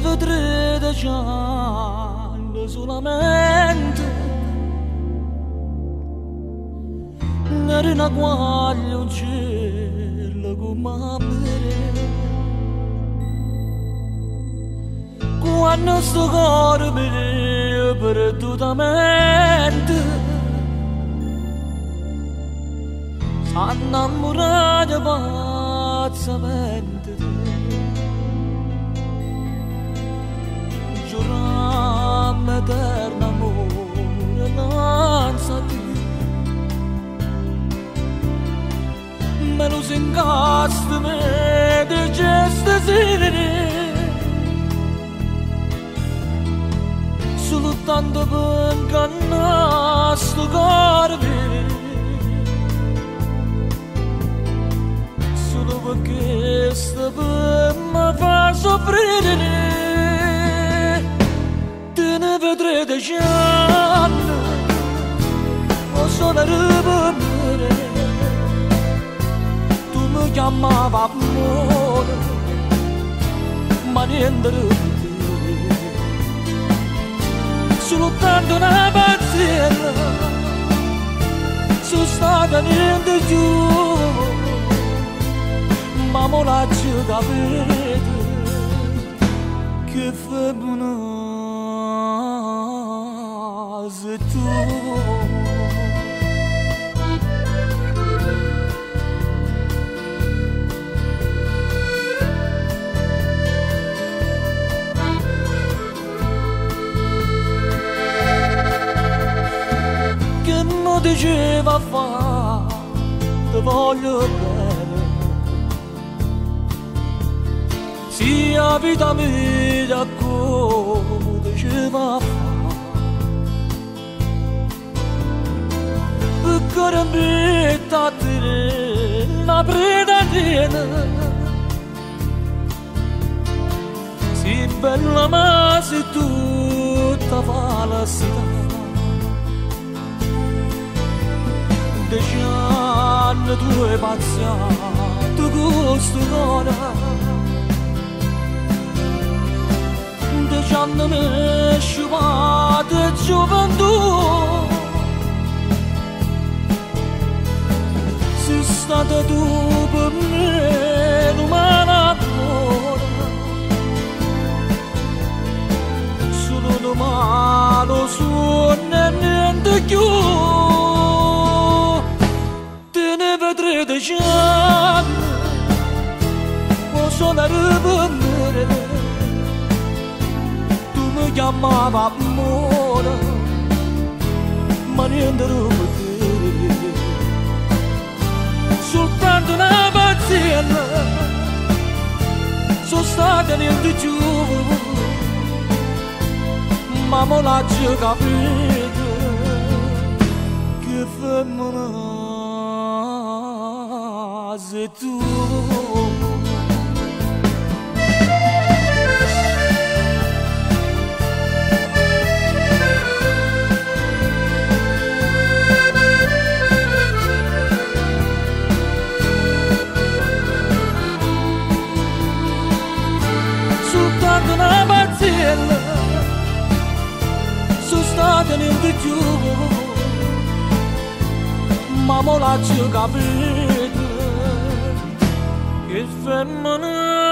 vedrete giallo solamente nere una guaglia un cielo come me quando sto cuore mi perdutamente s'annamorata pazzamente giuram eterno amore lanciati me lo singaste me di geste sirene solo tanto per ingannare sto cuore solo perché sta per mi fa soffrire ne vedrete giallo o sono rubere tu mi chiamavi amore ma niente solo tanto una pazzia sono stata niente giù ma mo la ci capite che fai buono the door. Che non diceva fa, ti voglio bene, sia vita mia come diceva fa. Corambita te la predatina si bella ma si tutta falasità deixando due pazzato gusto d'ora deixando me sciupate gioventù stata tu per me l'umana buona solo l'umano suona e niente più te ne vedrete già o suonare per me tu mi chiamavi amore ma niente per te soltanto una pazienza sono stata niente giù ma mo la ci capite che femmina sei tu. Sono stata niente più ma mo la ci capite che femmina